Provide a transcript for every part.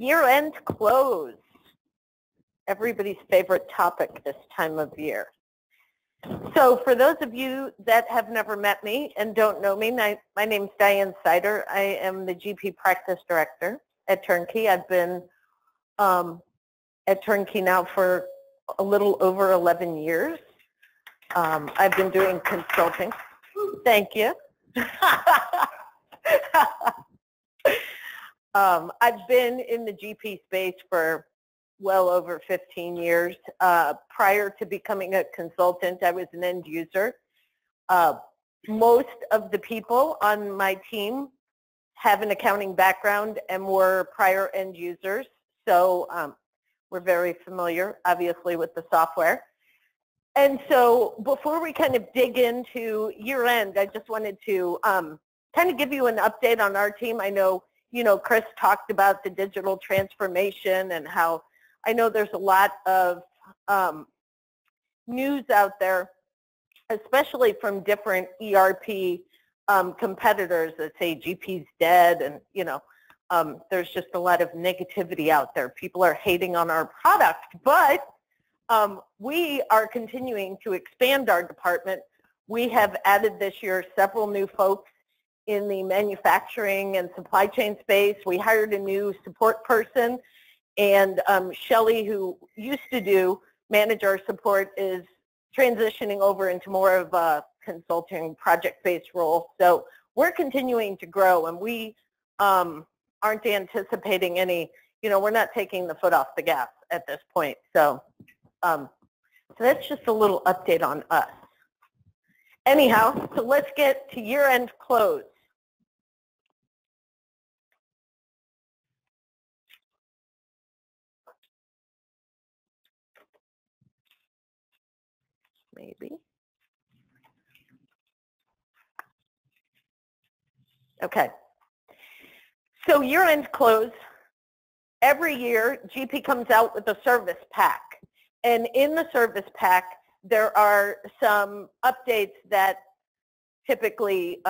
Year-end close. Everybody's favorite topic this time of year. So for those of you that have never met me and don't know me, my name's Diane Sider. I am the GP Practice Director at Turnkey. I've been at Turnkey now for a little over 11 years. I've been doing consulting. Thank you. I've been in the GP space for well over 15 years. Prior to becoming a consultant, I was an end user. Most of the people on my team have an accounting background and were prior end users, so we're very familiar, obviously, with the software. And so before we kind of dig into year-end, I just wanted to kind of give you an update on our team. I know, you know, Chris talked about the digital transformation and how I know there's a lot of news out there, especially from different ERP competitors that say GP's dead, and, you know, there's just a lot of negativity out there. People are hating on our product, but we are continuing to expand our department. We have added this year several new folks in the manufacturing and supply chain space. We hired a new support person, and Shelley, who used to do manager support, is transitioning over into more of a consulting project-based role. So we're continuing to grow, and we aren't anticipating any, you know, we're not taking the foot off the gas at this point. So, so that's just a little update on us. Anyhow, so let's get to year-end close. Maybe. Okay. So year-end close, every year GP comes out with a service pack. And in the service pack, there are some updates that typically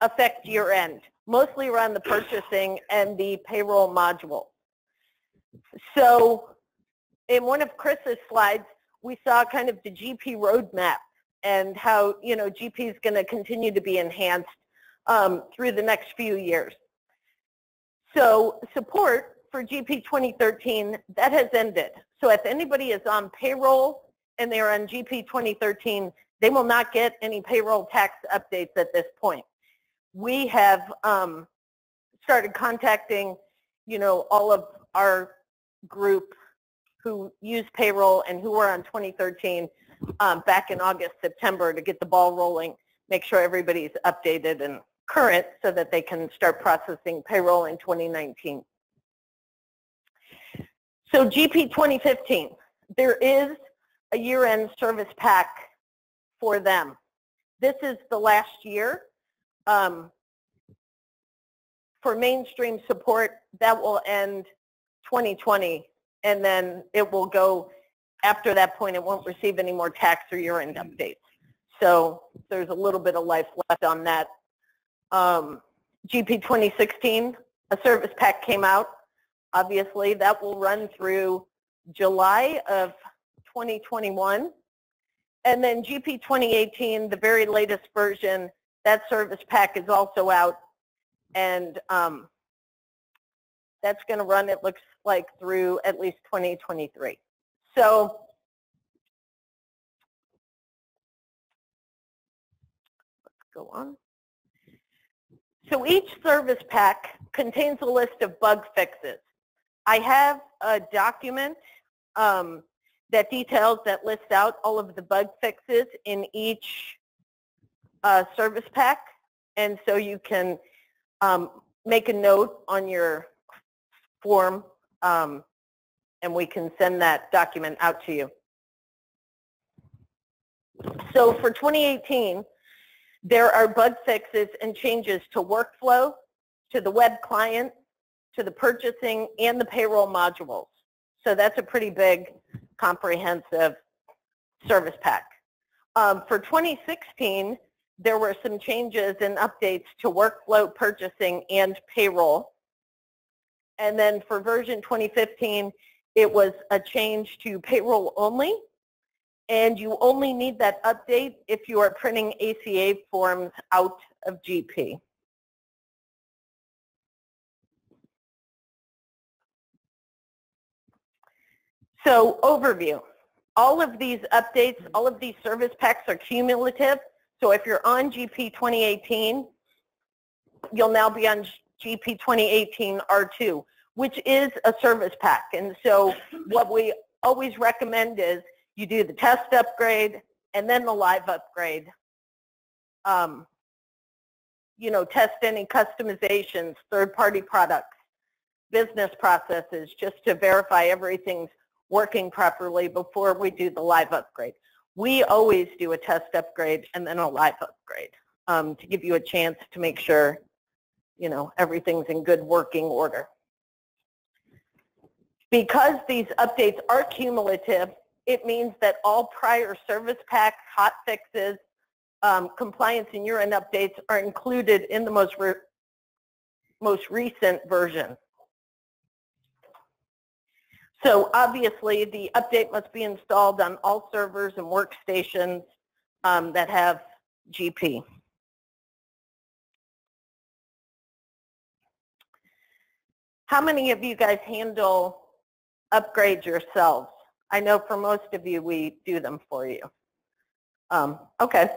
affect year-end, mostly around the purchasing and the payroll module. So in one of Chris's slides, we saw kind of the GP roadmap and how, you know, GP is going to continue to be enhanced through the next few years. So support for GP 2013, that has ended. So if anybody is on payroll and they're on GP 2013, they will not get any payroll tax updates at this point. We have started contacting, you know, all of our group who use payroll and who were on 2013 back in August, September, to get the ball rolling, make sure everybody's updated and current so that they can start processing payroll in 2019. So GP 2015, there is a year-end service pack for them. This is the last year. For mainstream support, that will end 2020, and then it will go, after that point, it won't receive any more tax or year-end updates. So there's a little bit of life left on that. GP 2016, a service pack came out. Obviously, that will run through July of 2021. And then GP 2018, the very latest version, that service pack is also out. And that's going to run, it looks like, through at least 2023. So let's go on. So each service pack contains a list of bug fixes. I have a document that details, that lists out all of the bug fixes in each service pack. And so you can make a note on your form, and we can send that document out to you. So for 2018, there are bug fixes and changes to workflow, to the web client, to the purchasing, and the payroll modules. So that's a pretty big, comprehensive service pack. For 2016, there were some changes and updates to workflow, purchasing, and payroll. And then for version 2015, it was a change to payroll only. And you only need that update if you are printing ACA forms out of GP. So overview. All of these updates, all of these service packs are cumulative. So if you're on GP 2018, you'll now be on GP 2018 R2, which is a service pack. And so what we always recommend is you do the test upgrade and then the live upgrade. You know, test any customizations, third-party products, business processes, just to verify everything's working properly before we do the live upgrade. We always do a test upgrade and then a live upgrade to give you a chance to make sure, you know, everything's in good working order. Because these updates are cumulative, it means that all prior service packs, hot fixes, compliance and urine updates are included in the most recent version. So obviously the update must be installed on all servers and workstations that have GP. How many of you guys handle upgrades yourselves? I know for most of you, we do them for you. Okay.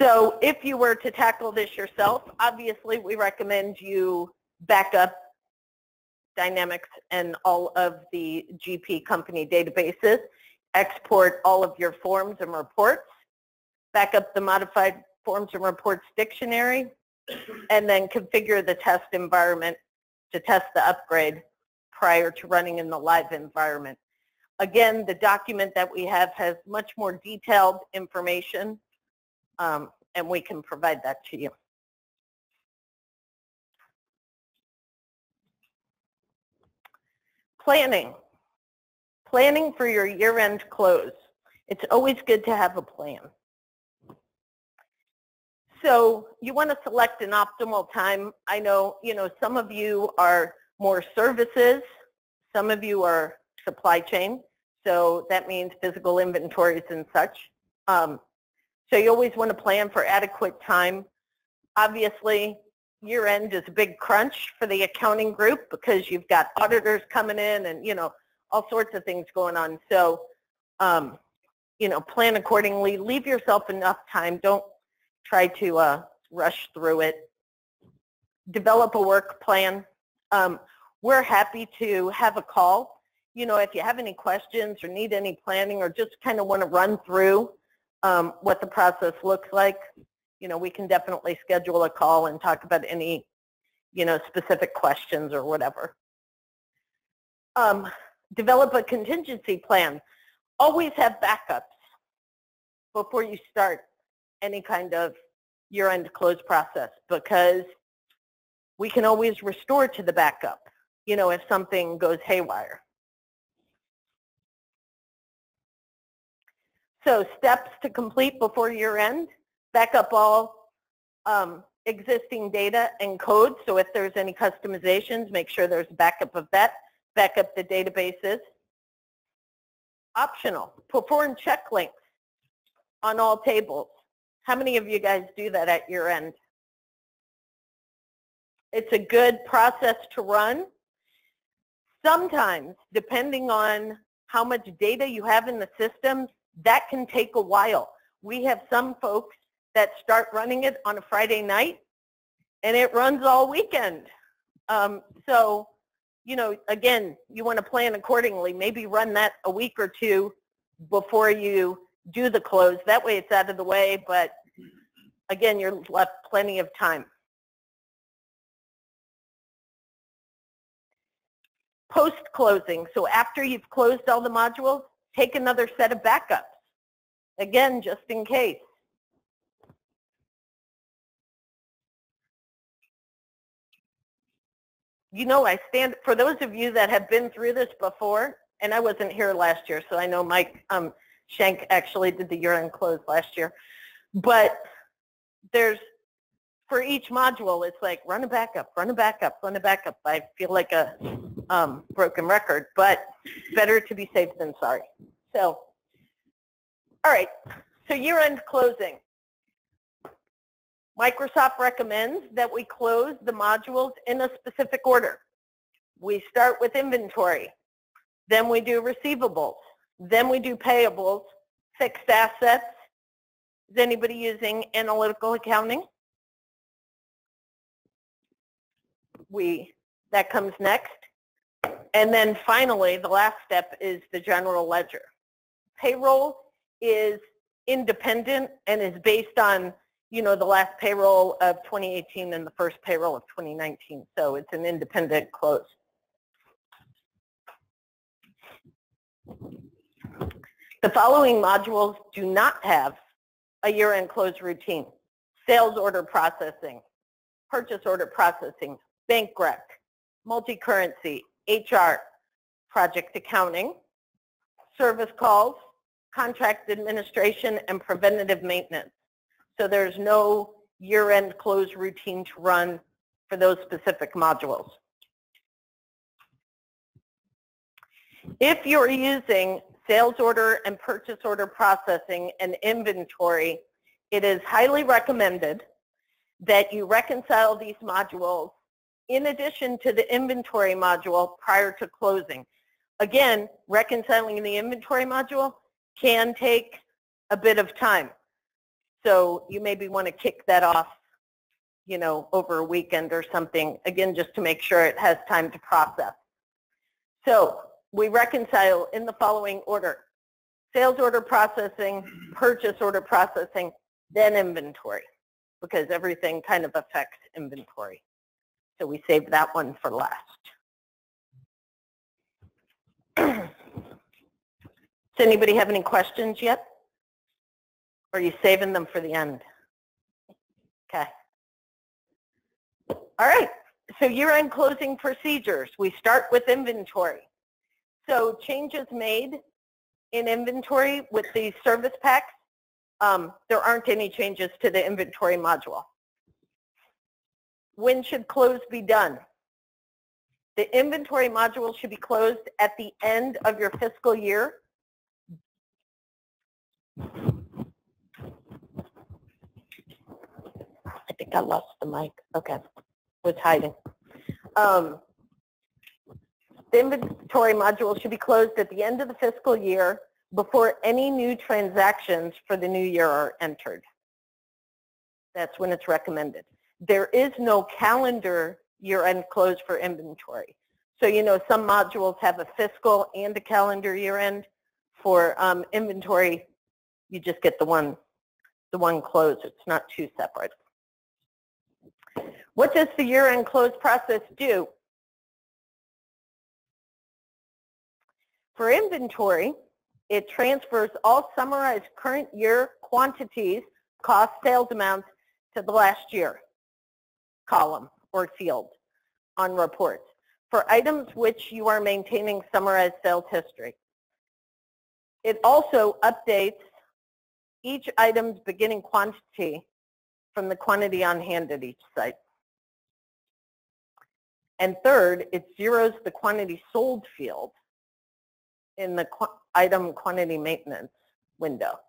So if you were to tackle this yourself, obviously we recommend you back up Dynamics and all of the GP company databases, export all of your forms and reports, back up the modified forms and reports dictionary, and then configure the test environment to test the upgrade prior to running in the live environment. Again, the document that we have has much more detailed information, and we can provide that to you. Planning. Planning for your year-end close. It's always good to have a plan. So you want to select an optimal time. I know, you know, some of you are more services, some of you are supply chain, so that means physical inventories and such. So you always want to plan for adequate time. Obviously, year-end is a big crunch for the accounting group because you've got auditors coming in and, you know, all sorts of things going on. So, you know, plan accordingly. Leave yourself enough time. Don't try to rush through it. Develop a work plan. We're happy to have a call. You know, if you have any questions or need any planning or just kind of want to run through what the process looks like, you know, we can definitely schedule a call and talk about any, you know, specific questions or whatever. Develop a contingency plan. Always have backups before you start any kind of year-end close process, because we can always restore to the backup, you know, if something goes haywire. So steps to complete before year end, back up all existing data and code. So if there's any customizations, make sure there's a backup of that, back up the databases. Optional, perform checklinks on all tables. How many of you guys do that at year end? It's a good process to run. Sometimes, depending on how much data you have in the system, that can take a while. We have some folks that start running it on a Friday night, and it runs all weekend. So, you know, again, you want to plan accordingly. Maybe run that a week or two before you do the close. That way it's out of the way, but again, you're left plenty of time. Post-closing, so after you've closed all the modules, take another set of backups, again, just in case. You know, I stand, for those of you that have been through this before, and I wasn't here last year, so I know Mike Schenk actually did the year-end close last year, but there's for each module, it's like run a backup, run a backup, run a backup. I feel like a broken record, but better to be safe than sorry. So, all right, so year-end closing. Microsoft recommends that we close the modules in a specific order. We start with inventory, then we do receivables, then we do payables, fixed assets. Is anybody using analytical accounting? That comes next. And then finally, the last step is the general ledger. Payroll is independent and is based on, you know, the last payroll of 2018 and the first payroll of 2019. So it's an independent close. The following modules do not have a year-end close routine: sales order processing, purchase order processing, bank rec, multi-currency, HR, project accounting, service calls, contract administration, and preventative maintenance. So there's no year-end close routine to run for those specific modules. If you're using sales order and purchase order processing and inventory, it is highly recommended that you reconcile these modules in addition to the inventory module prior to closing. Again, reconciling the inventory module can take a bit of time. So you maybe want to kick that off, you know, over a weekend or something, again, just to make sure it has time to process. So we reconcile in the following order: sales order processing, purchase order processing, then inventory, because everything kind of affects inventory. So we save that one for last. Does anybody have any questions yet? Or are you saving them for the end? Okay. All right. So year-end closing procedures. We start with inventory. So changes made in inventory with the service packs, there aren't any changes to the inventory module. When should close be done? The inventory module should be closed at the end of your fiscal year. I think I lost the mic. Okay, was hiding. The inventory module should be closed at the end of the fiscal year before any new transactions for the new year are entered. That's when it's recommended. There is no calendar year-end close for inventory. So, you know, some modules have a fiscal and a calendar year-end. For inventory, you just get the one close. It's not two separate. What does the year-end close process do? For inventory, it transfers all summarized current year quantities, cost, sales amounts to the last year column or field on reports for items which you are maintaining summarized sales history. It also updates each item's beginning quantity from the quantity on hand at each site. And third, it zeros the quantity sold field in the item quantity maintenance window.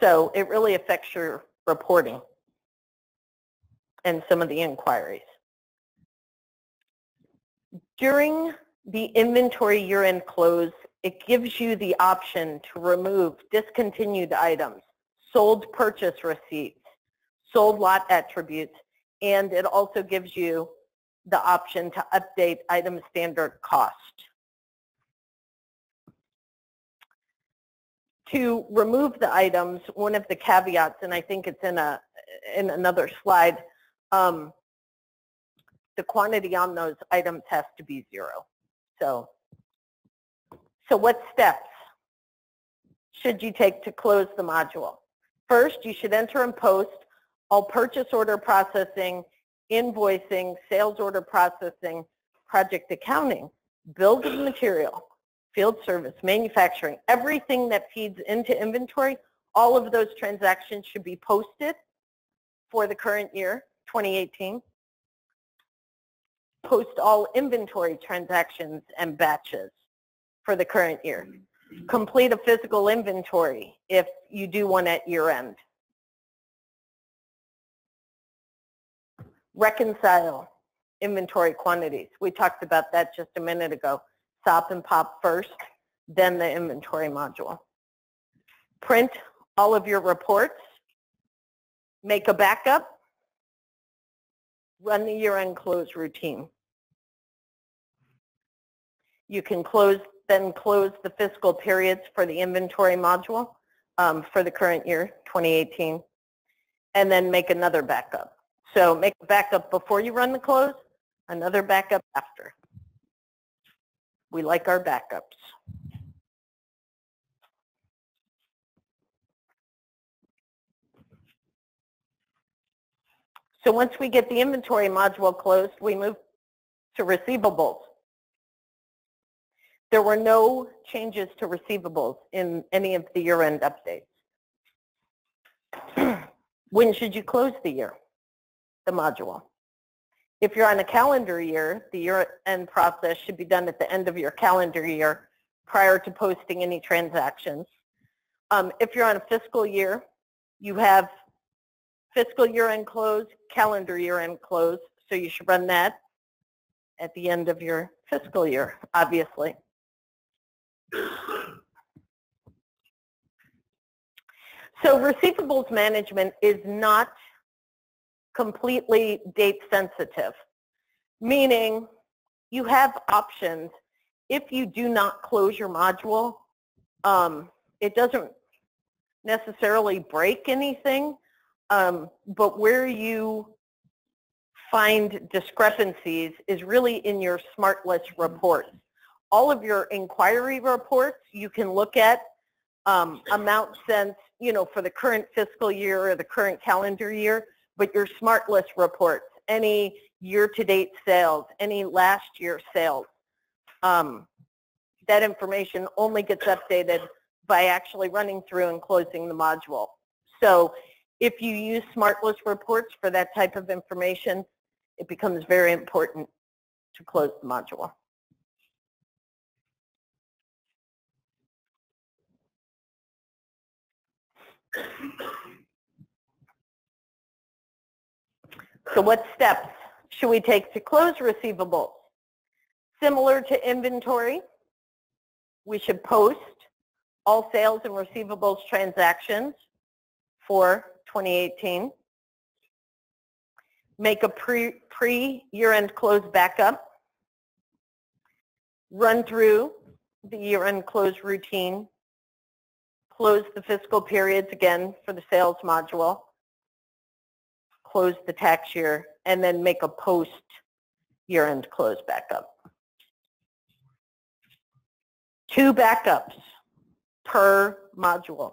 So it really affects your reporting and some of the inquiries. During the inventory year-end close, it gives you the option to remove discontinued items, sold purchase receipts, sold lot attributes, and it also gives you the option to update item standard cost. To remove the items, one of the caveats, and I think it's in another slide, the quantity on those items has to be zero. So what steps should you take to close the module? First, you should enter and post all purchase order processing, invoicing, sales order processing, project accounting, bills of material, field service, manufacturing, everything that feeds into inventory, All of those transactions should be posted for the current year, 2018. Post all inventory transactions and batches for the current year. Complete a physical inventory if you do one at year end. Reconcile inventory quantities. We talked about that just a minute ago. SOP and POP first, then the inventory module. Print all of your reports. Make a backup. Run the year-end close routine. You can close the fiscal periods for the inventory module for the current year, 2018, and then make another backup. So make a backup before you run the close, another backup after. We like our backups. So once we get the inventory module closed, we move to receivables. There were no changes to receivables in any of the year-end updates. When should you close the year? The module. If you're on a calendar year, the year-end process should be done at the end of your calendar year prior to posting any transactions. If you're on a fiscal year, you have fiscal year-end close, calendar year-end close, so you should run that at the end of your fiscal year, obviously. So receivables management is not completely date sensitive, meaning you have options. If you do not close your module, it doesn't necessarily break anything, but where you find discrepancies is really in your smart list reports. All of your inquiry reports you can look at amount sense, you know, for the current fiscal year or the current calendar year. But your smart list reports, any year-to-date sales, any last year sales, that information only gets updated by actually running through and closing the module. So if you use smart list reports for that type of information, it becomes very important to close the module. So what steps should we take to close receivables? Similar to inventory, we should post all sales and receivables transactions for 2018. Make a pre-year-end close backup. Run through the year-end close routine. Close the fiscal periods again for the sales module. Close the tax year, and then make a post year-end close backup. Two backups per module.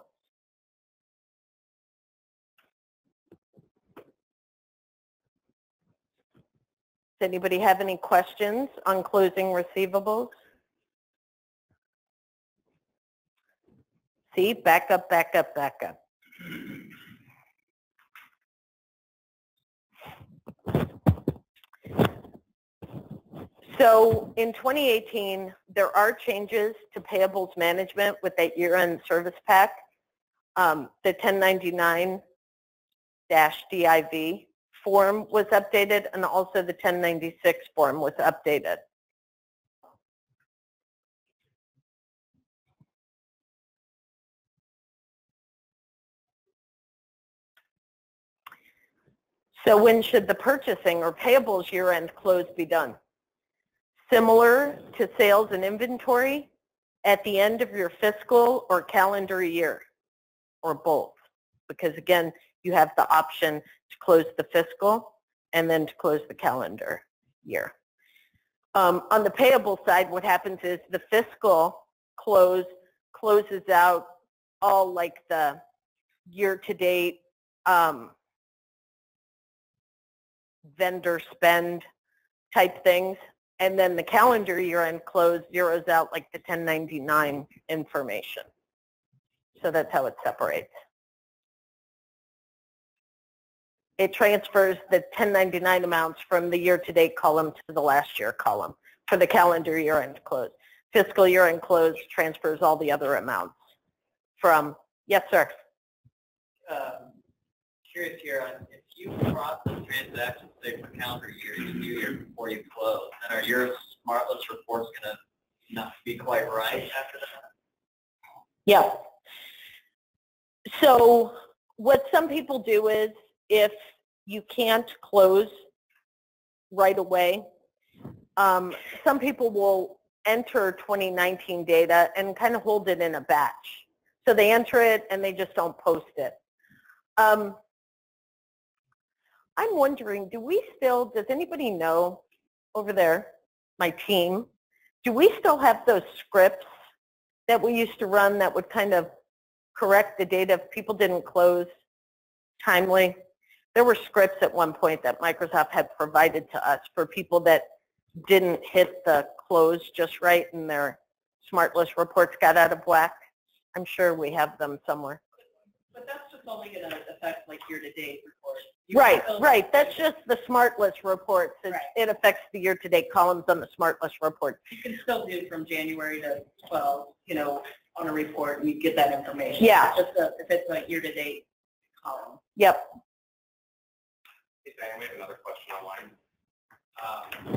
Does anybody have any questions on closing receivables? See, backup, backup, backup. So in 2018, there are changes to payables management with that year-end service pack, the 1099-DIV form was updated, and also the 1096 form was updated. So when should the purchasing or payables year-end close be done? Similar to sales and inventory, at the end of your fiscal or calendar year, or both, because again, you have the option to close the fiscal and then to close the calendar year. On the payable side, what happens is the fiscal closes out all like the year-to-date vendor spend type things. And then the calendar year-end close zeroes out like the 1099 information. So that's how it separates. it transfers the 1099 amounts from the year-to-date column to the last year column for the calendar year-end close. Fiscal year-end close transfers all the other amounts from, yes, sir? Curious here, on if you process transactions, say, for calendar year, you do year before you close, then are your SmartList reports going to not be quite right after that? Yeah. So what some people do is, if you can't close right away, some people will enter 2019 data and kind of hold it in a batch. So they enter it and they just don't post it. I'm wondering, do we still, does anybody know over there, my team, do we still have those scripts that we used to run that would kind of correct the data if people didn't close timely? There were scripts at one point that Microsoft had provided to us for people that didn't hit the close just right and their SmartList reports got out of whack. I'm sure we have them somewhere. But that's just only going to affect like year-to-date reports. Right, right. That's just the SmartList reports. Right. It affects the year-to-date columns on the SmartList reports. You can still do from January to 12, you know, on a report, and you get that information. Yeah. It's just if it's a year-to-date column. Yep. Hey, Diane, we have another question online.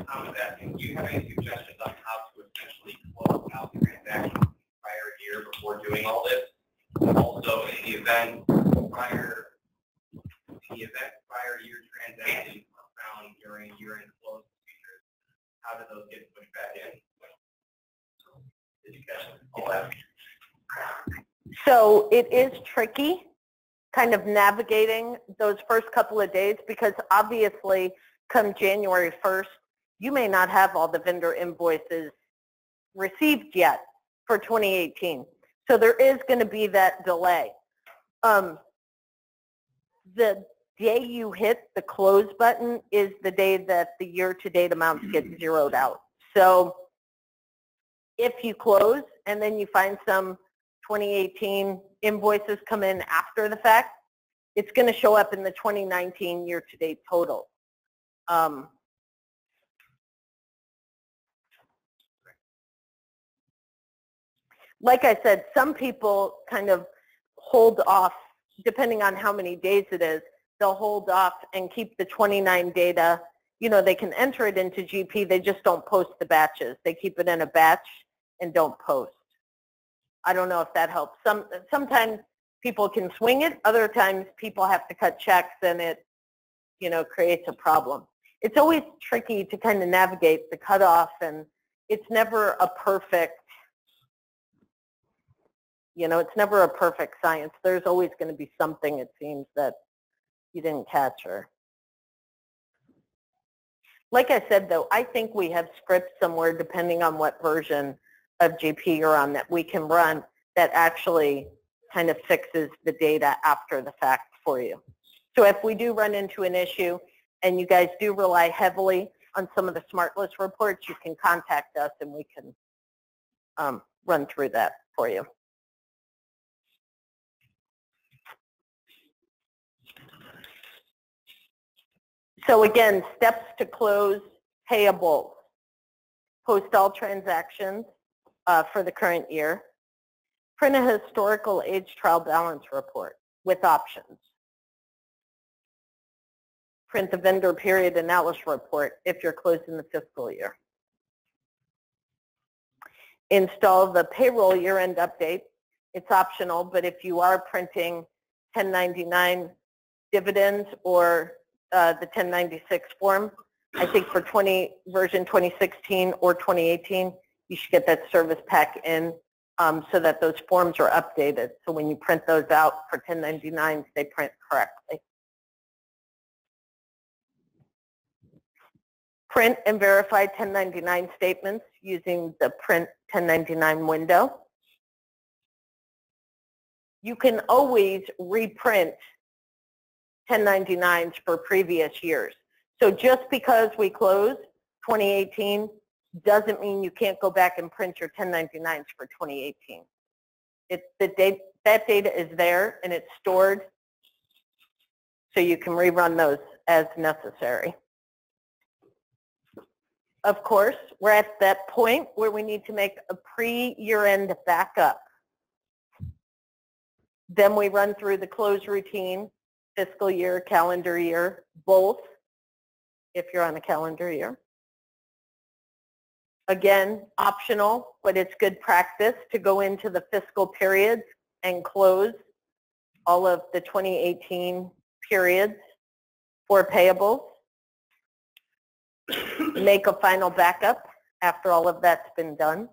I was asking, do you have any suggestions on how to essentially close out the transaction prior year before doing all this? Also, in the event prior year transactions are found during year-end close procedures, how do those get pushed back in? So it is tricky, kind of navigating those first couple of days, because obviously come January 1st, you may not have all the vendor invoices received yet for 2018. So there is going to be that delay. The day you hit the close button is the day that the year-to-date amounts get zeroed out. So if you close and then you find some 2018 invoices come in after the fact, it's going to show up in the 2019 year-to-date total. Like I said, some people kind of hold off, depending on how many days it is, they'll hold off and keep the 29 data. You know, they can enter it into GP, they just don't post the batches. They keep it in a batch and don't post. I don't know if that helps. Sometimes people can swing it. Other times people have to cut checks and it, you know, creates a problem. It's always tricky to kind of navigate the cutoff, and it's never a perfect, you know, it's never a perfect science. There's always going to be something, it seems, that you didn't catch. Or, like I said, though, I think we have scripts somewhere, depending on what version of GP you're on, that we can run that actually kind of fixes the data after the fact for you. So if we do run into an issue and you guys do rely heavily on some of the SmartList reports, you can contact us and we can run through that for you. So again, steps to close payables. Post all transactions for the current year. Print a historical age trial balance report with options. Print the vendor period analysis report if you're closing the fiscal year. Install the payroll year-end update. It's optional, but if you are printing 1099 dividends or the 1096 form, I think for version 2016 or 2018, you should get that service pack in so that those forms are updated. So when you print those out for 1099s, they print correctly. Print and verify 1099 statements using the print 1099 window. You can always reprint 1099s for previous years. So just because we closed 2018 doesn't mean you can't go back and print your 1099s for 2018. That data is there and it's stored so you can rerun those as necessary. Of course, we're at that point where we need to make a pre-year-end backup. Then we run through the close routine, fiscal year, calendar year, both, if you're on a calendar year. Again, optional, but it's good practice to go into the fiscal periods and close all of the 2018 periods for payables. Make a final backup after all of that's been done.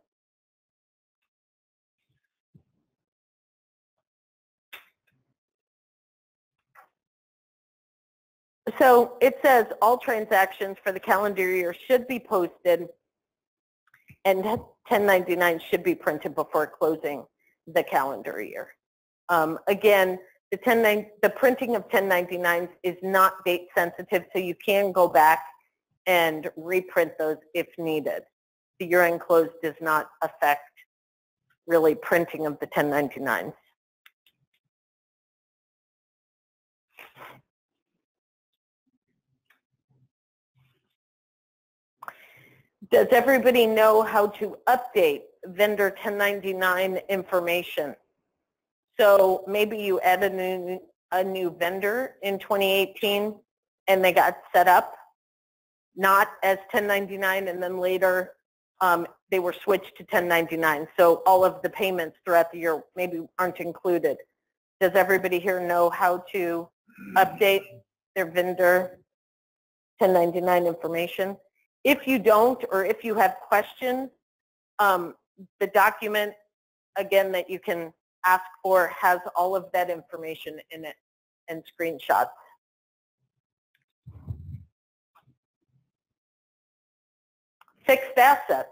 So it says all transactions for the calendar year should be posted and 1099 should be printed before closing the calendar year. Again, the printing of 1099s is not date sensitive, so you can go back and reprint those if needed. The year-end close does not affect really printing of the 1099s. Does everybody know how to update vendor 1099 information? So maybe you add a new vendor in 2018 and they got set up not as 1099, and then later they were switched to 1099. So all of the payments throughout the year maybe aren't included. Does everybody here know how to update their vendor 1099 information? If you don't, or if you have questions, the document, again, that you can ask for has all of that information in it and screenshots. Fixed assets.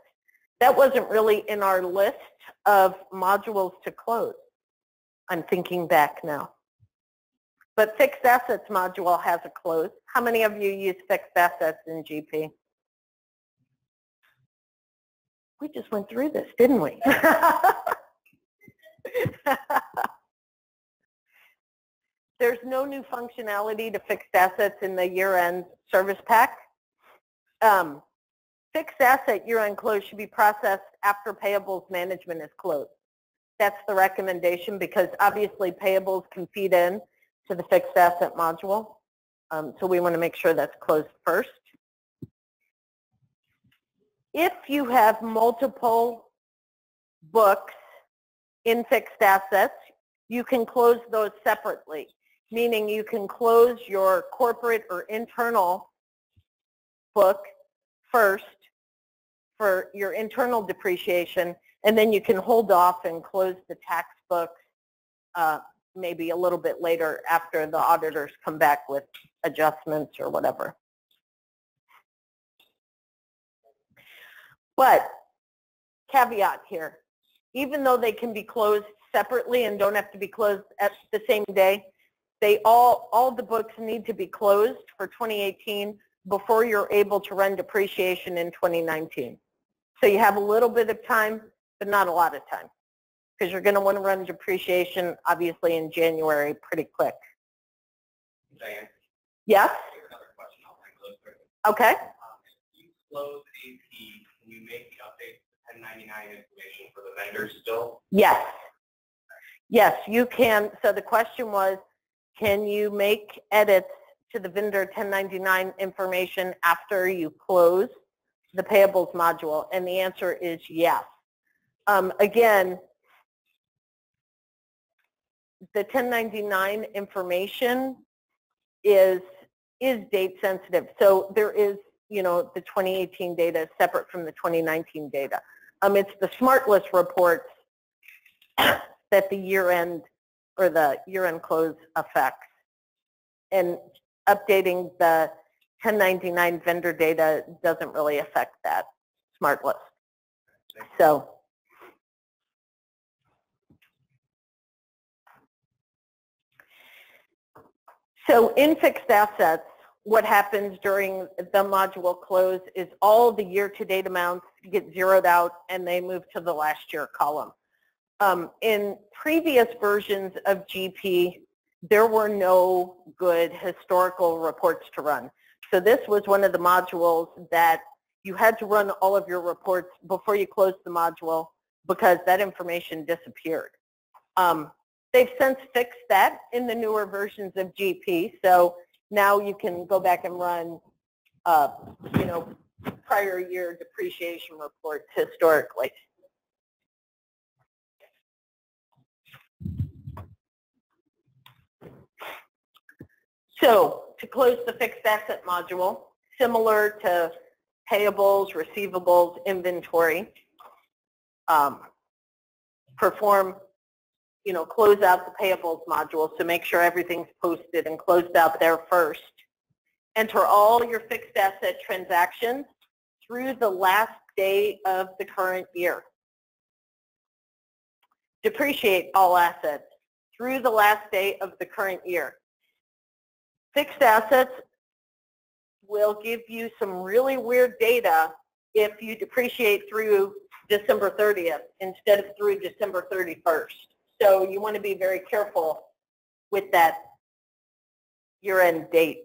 That wasn't really in our list of modules to close. I'm thinking back now. But fixed assets module has a close. How many of you use fixed assets in GP? We just went through this, didn't we? There's no new functionality to fixed assets in the year-end service pack. Fixed asset year-end close should be processed after payables management is closed. That's the recommendation because obviously payables can feed in to the fixed asset module. So we want to make sure that's closed first. If you have multiple books in fixed assets, you can close those separately, meaning you can close your corporate or internal book first for your internal depreciation, and then you can hold off and close the tax books maybe a little bit later after the auditors come back with adjustments or whatever. But caveat here, even though they can be closed separately and don't have to be closed at the same day, they all the books need to be closed for 2018 before you're able to run depreciation in 2019. So you have a little bit of time, but not a lot of time, because you're going to want to run depreciation, obviously, in January pretty quick. Diane? Yes? I have another question. I'll close through. Okay. If you close AP, can you make the update to 1099 information for the vendors still? Yes. Yes, you can. So the question was, can you make edits to the vendor 1099 information after you close the payables module? And the answer is yes. Again, the 1099 information is date sensitive. So there is, you know, the 2018 data separate from the 2019 data. It's the smart list reports that the year-end or the year-end close affects. And updating the 1099 vendor data doesn't really affect that smart list. So in fixed assets, what happens during the module close is all the year-to-date amounts get zeroed out and they move to the last year column. In previous versions of GP, there were no good historical reports to run. So this was one of the modules that you had to run all of your reports before you closed the module because that information disappeared. They've since fixed that in the newer versions of GP, so now you can go back and run you know, prior year depreciation reports historically. So to close the fixed asset module, similar to payables, receivables, inventory, perform, you know, close out the payables module, so make sure everything's posted and closed out there first. Enter all your fixed asset transactions through the last day of the current year. Depreciate all assets through the last day of the current year. Fixed assets will give you some really weird data if you depreciate through December 30th instead of through December 31st. So you want to be very careful with that year-end date.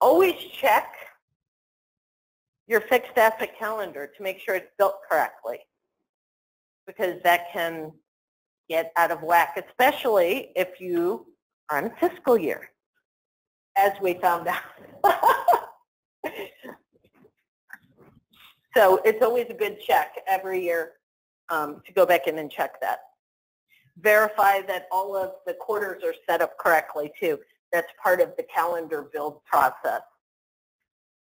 Always check your fixed asset calendar to make sure it's built correctly, because that can get out of whack, especially if you are on a fiscal year, as we found out. So it's always a good check every year to go back in and check that. Verify that all of the quarters are set up correctly too. That's part of the calendar build process.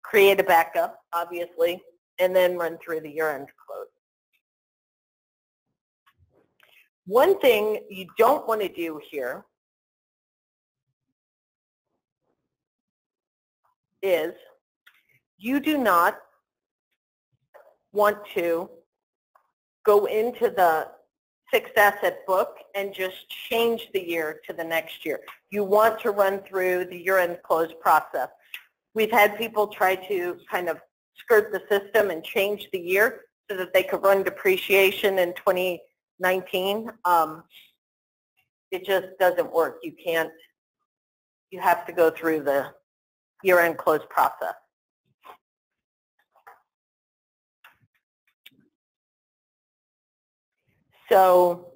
Create a backup, obviously, and then run through the year-end close. One thing you don't want to do here is you do not want to go into the fixed asset book and just change the year to the next year. You want to run through the year-end close process. We've had people try to kind of skirt the system and change the year so that they could run depreciation in 2019, it just doesn't work. You can't, you have to go through the year-end close process. So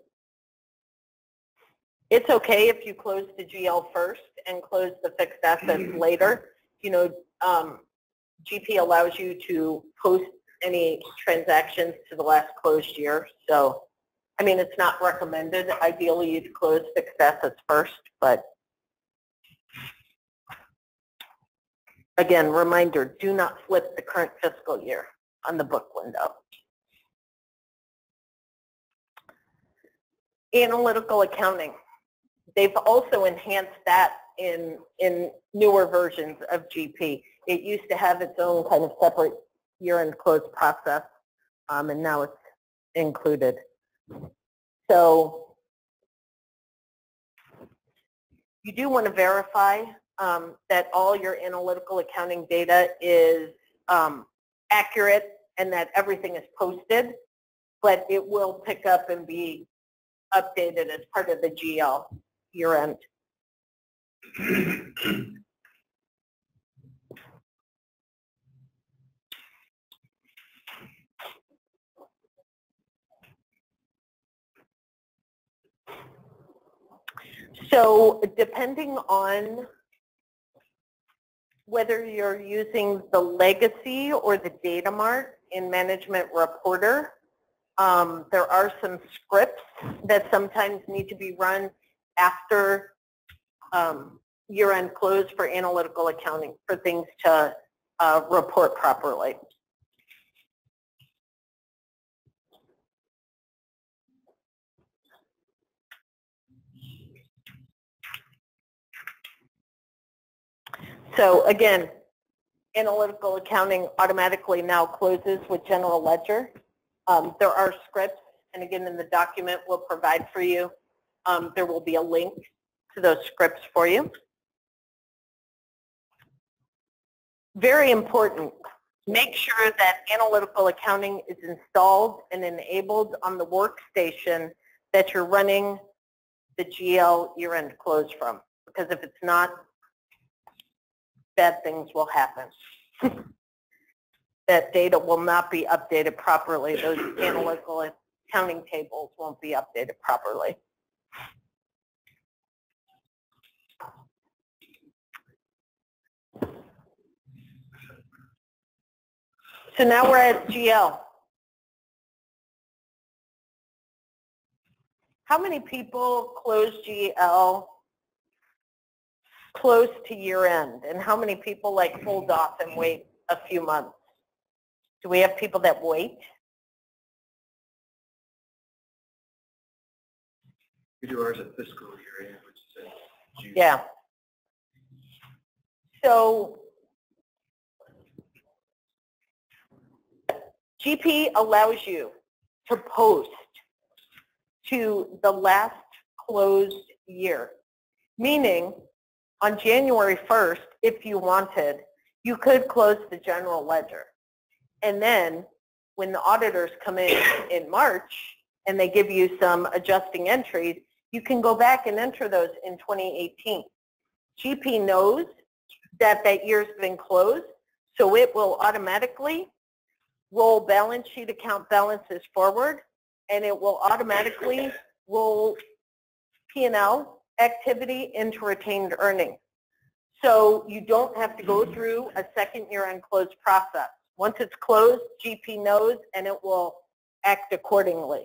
it's okay if you close the GL first and close the fixed assets later. You know, GP allows you to post any transactions to the last closed year. So I mean, it's not recommended. Ideally, you'd close fixed assets first, but again, reminder, do not flip the current fiscal year on the book window. Analytical accounting. They've also enhanced that in newer versions of GP. It used to have its own kind of separate year-end close process, and now it's included. So you do want to verify that all your analytical accounting data is accurate and that everything is posted, but it will pick up and be updated as part of the GL year-end. So depending on whether you're using the legacy or the data mart in Management Reporter, there are some scripts that sometimes need to be run after year-end close for analytical accounting for things to report properly. So again, analytical accounting automatically now closes with general ledger. There are scripts, and again in the document we'll provide for you. There will be a link to those scripts for you. Very important, make sure that analytical accounting is installed and enabled on the workstation that you're running the GL year-end close from. Because if it's not, bad things will happen. That data will not be updated properly. Those analytical accounting tables won't be updated properly. So now we're at GL. How many people close GL close to year end? And how many people like hold off and wait a few months? Do we have people that wait? We do ours at fiscal year end, which is in June. Yeah. So GP allows you to post to the last closed year, meaning on January 1st, if you wanted, you could close the general ledger. And then when the auditors come in March and they give you some adjusting entries, you can go back and enter those in 2018. GP knows that that year's been closed, so it will automatically roll balance sheet account balances forward, and it will automatically roll P&L activity into retained earnings. So you don't have to go through a second year-end close process. Once it's closed, GP knows, and it will act accordingly.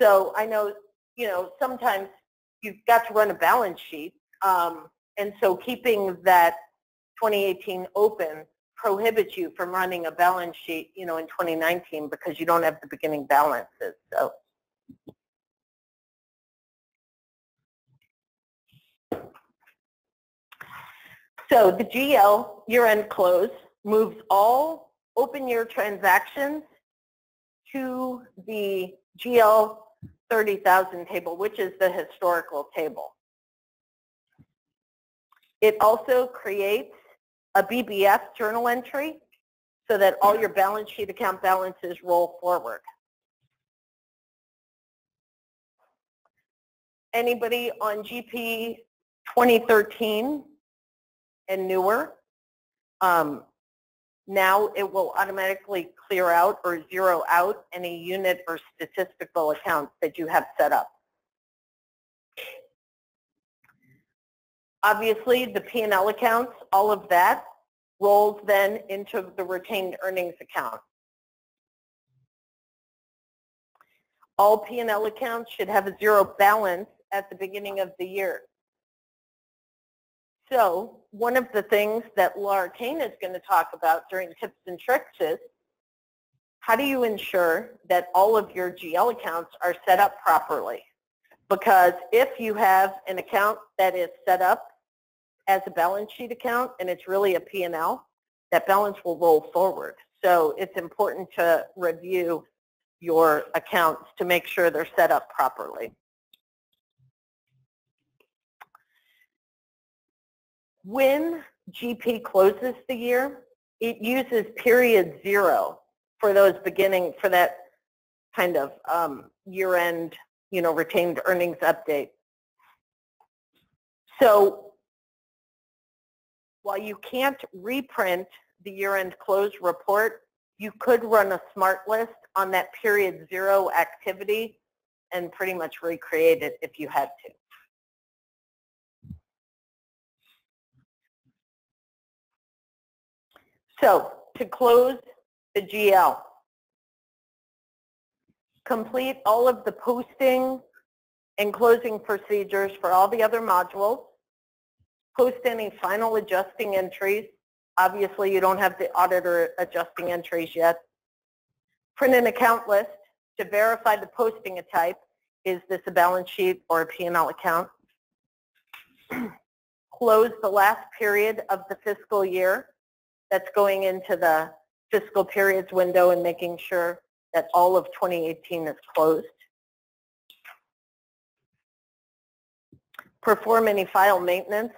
So I know, you know, sometimes you've got to run a balance sheet, and so keeping that 2018 open prohibits you from running a balance sheet, you know, in 2019 because you don't have the beginning balances. So. So the GL year-end close moves all open year transactions to the GL 30,000 table, which is the historical table. It also creates a BBF journal entry so that all your balance sheet account balances roll forward. Anybody on GP 2013 and newer, now it will automatically clear out or zero out any unit or statistical accounts that you have set up. Obviously, the P&L accounts, all of that rolls then into the retained earnings account. All P&L accounts should have a zero balance at the beginning of the year. So one of the things that Laura Kane is going to talk about during tips and tricks is how do you ensure that all of your GL accounts are set up properly? Because if you have an account that is set up as a balance sheet account and it's really a P&L, that balance will roll forward. So it's important to review your accounts to make sure they're set up properly. When GP closes the year, it uses period zero for those beginning, for that kind of year-end, you know, retained earnings update. So while you can't reprint the year-end close report, you could run a smart list on that period zero activity and pretty much recreate it if you had to. So to close the GL, complete all of the posting and closing procedures for all the other modules. Post any final adjusting entries. Obviously, you don't have the auditor adjusting entries yet. Print an account list to verify the posting type. Is this a balance sheet or a P&L account? Close the last period of the fiscal year. That's going into the fiscal periods window and making sure that all of 2018 is closed. Perform any file maintenance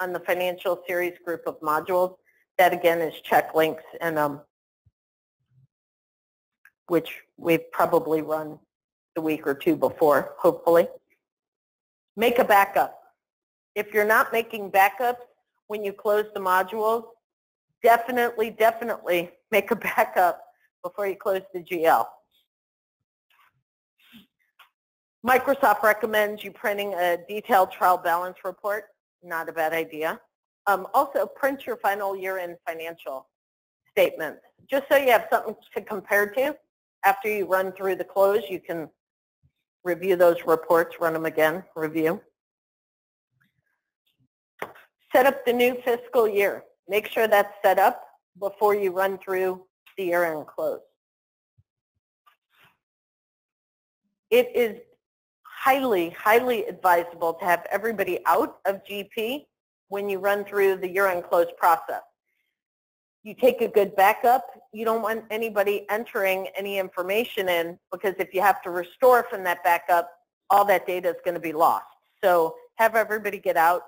on the financial series group of modules. That again is check links and which we've probably run the week or two before, hopefully. Make a backup. If you're not making backups when you close the modules, definitely, definitely make a backup before you close the GL. Microsoft recommends you printing a detailed trial balance report. Not a bad idea. Also, print your final year-end financial statements, just so you have something to compare to. After you run through the close, you can review those reports, run them again, review. Set up the new fiscal year. Make sure that's set up before you run through the year-end close. It is highly, highly advisable to have everybody out of GP when you run through the year-end close process. You take a good backup. You don't want anybody entering any information in, because if you have to restore from that backup, all that data is going to be lost. So have everybody get out.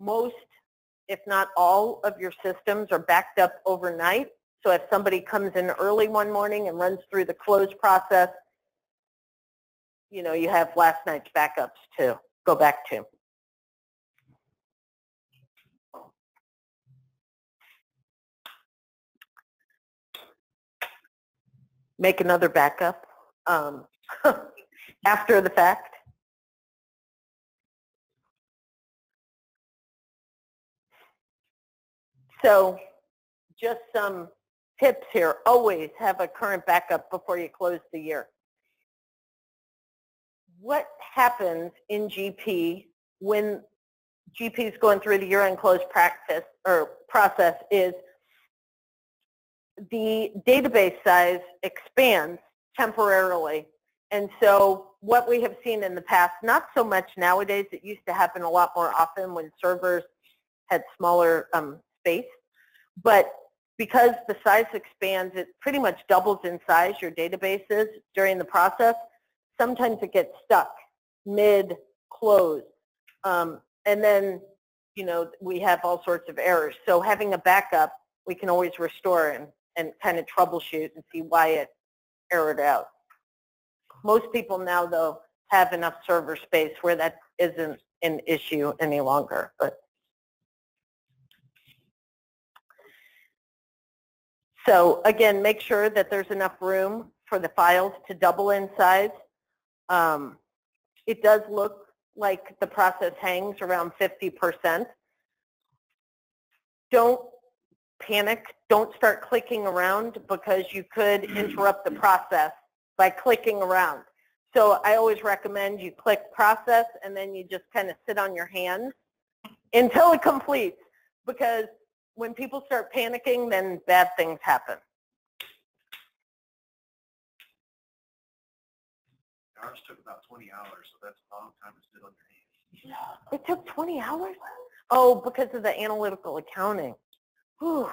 Most, if not all, of your systems are backed up overnight. So if somebody comes in early one morning and runs through the close process, you know, you have last night's backups to go back to. Make another backup after the fact. So just some tips here. Always have a current backup before you close the year. What happens in GP when GP is going through the year-end close process is the database size expands temporarily. And so what we have seen in the past, not so much nowadays, it used to happen a lot more often when servers had smaller space, but because the size expands, it pretty much doubles in size, your databases, during the process. Sometimes it gets stuck mid-close. And then, you know, we have all sorts of errors. So having a backup, we can always restore and kind of troubleshoot and see why it errored out. Most people now, though, have enough server space where that isn't an issue any longer. But so again, make sure that there's enough room for the files to double in size. It does look like the process hangs around 50%. Don't panic. Don't start clicking around, because you could interrupt the process by clicking around. So I always recommend you click process and then you just kind of sit on your hands until it completes, because when people start panicking, then bad things happen. Ours took about 20 hours, so that's a long time to sit on your hands. It took 20 hours? Oh, because of the analytical accounting. Whew.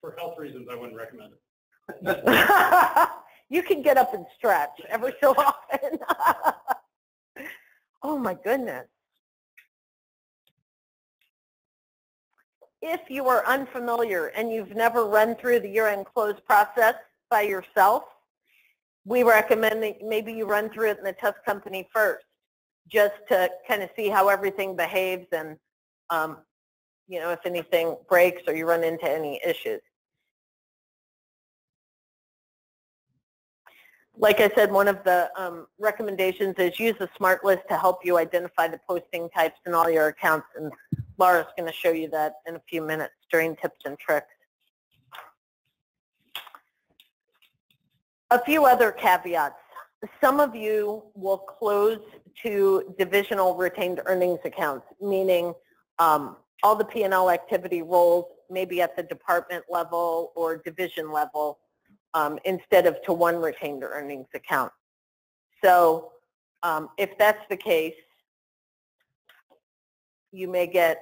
For health reasons, I wouldn't recommend it. You can get up and stretch every so often. Oh, my goodness. If you are unfamiliar and you've never run through the year-end close process by yourself, we recommend that maybe you run through it in the test company first, just to kind of see how everything behaves and you know, if anything breaks or you run into any issues. Like I said, one of the recommendations is use the smart list to help you identify the posting types in all your accounts, and Laura's going to show you that in a few minutes during tips and tricks. A few other caveats. Some of you will close to divisional retained earnings accounts, meaning all the P&L activity rolls maybe at the department level or division level instead of to one retained earnings account. So if that's the case, you may get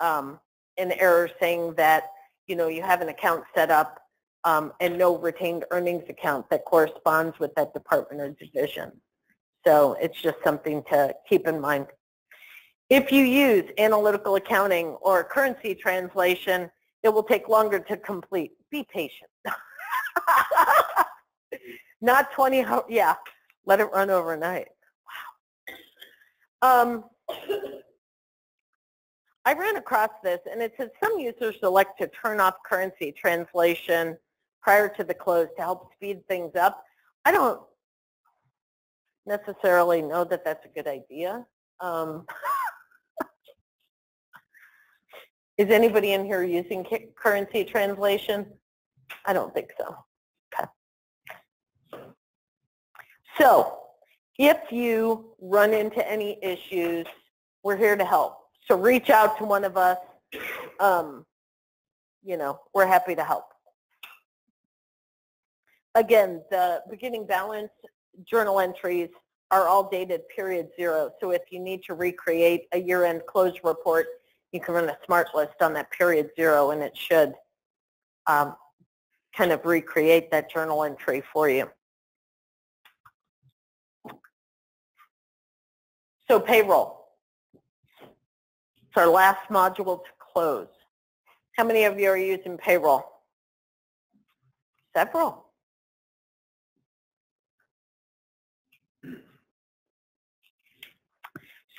an error saying that, you know, you have an account set up and no retained earnings account that corresponds with that department or division. So it's just something to keep in mind. If you use analytical accounting or currency translation, it will take longer to complete. Be patient. Not 20 hours, yeah. Let it run overnight. Wow. I ran across this, and it said some users elect to turn off currency translation prior to the close to help speed things up. I don't necessarily know that that's a good idea. Is anybody in here using currency translation? I don't think so. Okay. So if you run into any issues, we're here to help. So reach out to one of us. You know, we're happy to help. Again, the beginning balance journal entries are all dated period 0. So if you need to recreate a year-end close report, you can run a smart list on that period 0, and it should kind of recreate that journal entry for you. So payroll. It's our last module to close. How many of you are using payroll? Several.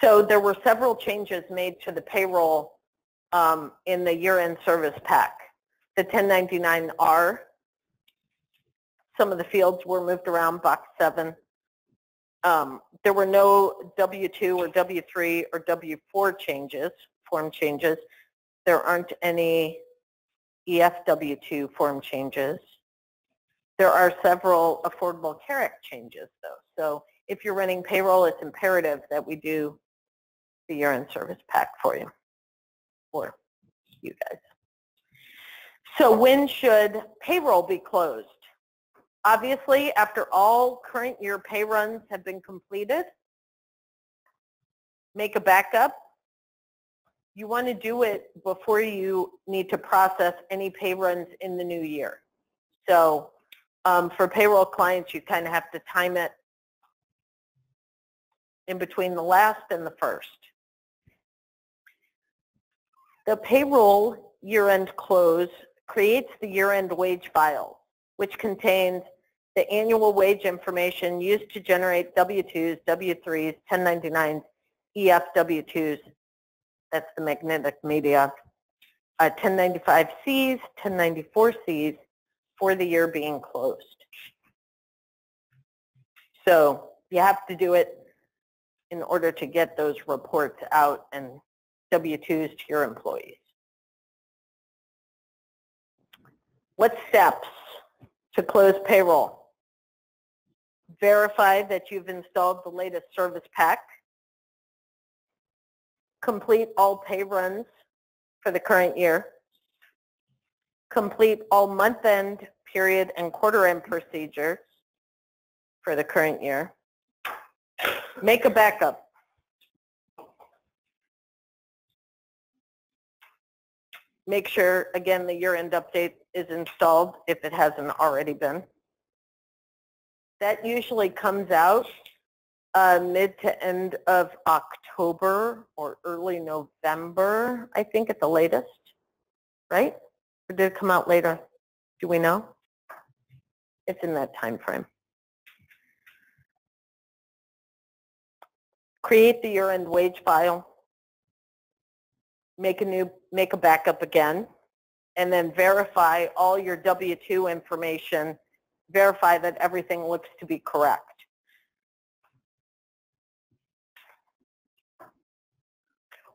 So there were several changes made to the payroll in the year-end service pack. The 1099-R, some of the fields were moved around, box 7. There were no W-2 or W-3 or W-4 changes, form changes. There aren't any EFW-2 form changes. There are several Affordable Care Act changes, though. So if you're running payroll, it's imperative that we do the year-end service pack for you, or you guys. So when should payroll be closed? Obviously, after all current year pay runs have been completed, make a backup. You want to do it before you need to process any pay runs in the new year. So for payroll clients, you kind of have to time it in between the last and the first. The payroll year-end close creates the year-end wage file, which contains the annual wage information used to generate W-2s, W-3s, 1099s, EFW-2s, that's the magnetic media, 1095Cs, 1094Cs for the year being closed. So you have to do it in order to get those reports out and W-2s to your employees. What steps to close payroll? Verify that you've installed the latest service pack. Complete all pay runs for the current year. Complete all month-end, period, and quarter-end procedures for the current year. Make a backup. Make sure, again, the year-end update is installed if it hasn't already been. That usually comes out mid to end of October or early November, I think, at the latest, right? Or did it come out later? Do we know? It's in that time frame. Create the year-end wage file, make a backup again, and then verify all your W-2 information, verify that everything looks to be correct.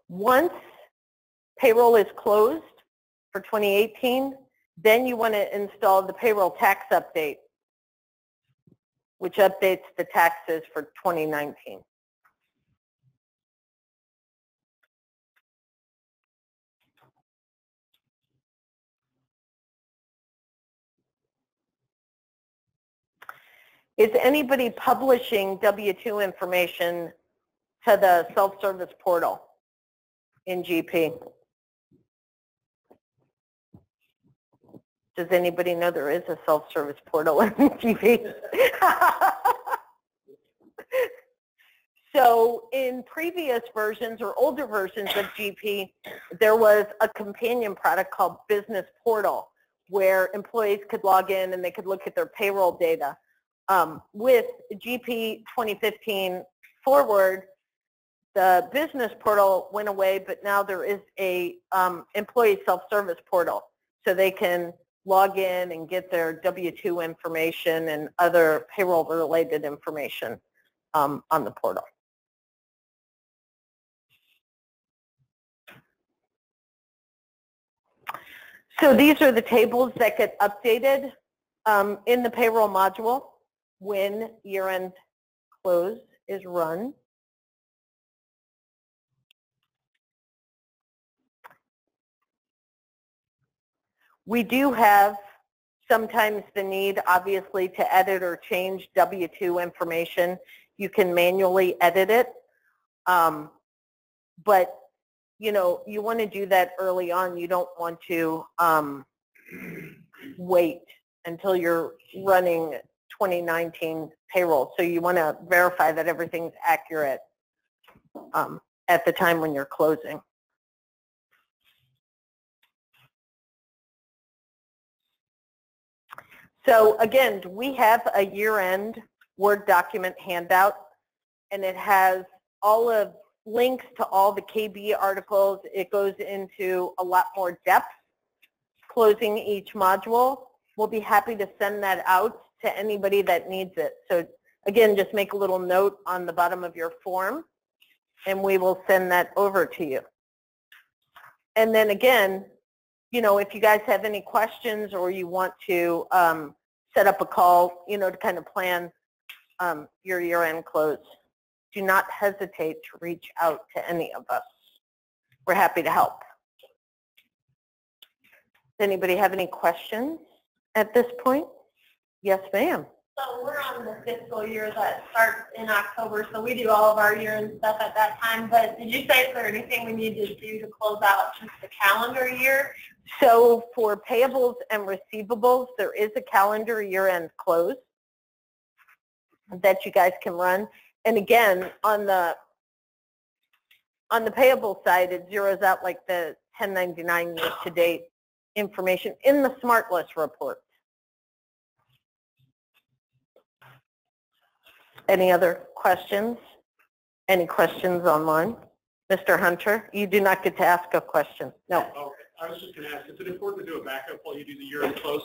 Once payroll is closed for 2018, then you want to install the payroll tax update, which updates the taxes for 2019. Is anybody publishing W-2 information to the self-service portal in GP? Does anybody know there is a self-service portal in GP? So in previous versions or older versions of GP, there was a companion product called Business Portal where employees could log in and they could look at their payroll data. With GP 2015 forward, the business portal went away, but now there is a employee self-service portal, so they can log in and get their W-2 information and other payroll-related information on the portal. So these are the tables that get updated in the payroll module when year-end close is run. We do have sometimes the need, obviously, to edit or change W-2 information. You can manually edit it, but you know, you want to do that early on. You don't want to wait until you're running 2019 payroll. So you want to verify that everything's accurate at the time when you're closing. So again, we have a year-end Word document handout, and it has all of links to all the KB articles. It goes into a lot more depth, closing each module. We'll be happy to send that out to anybody that needs it. So again, just make a little note on the bottom of your form, and we will send that over to you. And then again, you know, if you guys have any questions or you want to set up a call, you know, to kind of plan your year-end close, do not hesitate to reach out to any of us. We're happy to help. Does anybody have any questions at this point? Yes, ma'am. So we're on the fiscal year that starts in October, so we do all of our year-end stuff at that time. But did you say is there anything we need to do to close out just the calendar year? So for payables and receivables, there is a calendar year-end close that you guys can run. And again, on the payable side, it zeroes out like the 1099 year-to-date information in the SmartList report. Any other questions? Any questions online? Mr. Hunter, you do not get to ask a question. No. Oh, I was just going to ask, is it important to do a backup while you do the year-end close?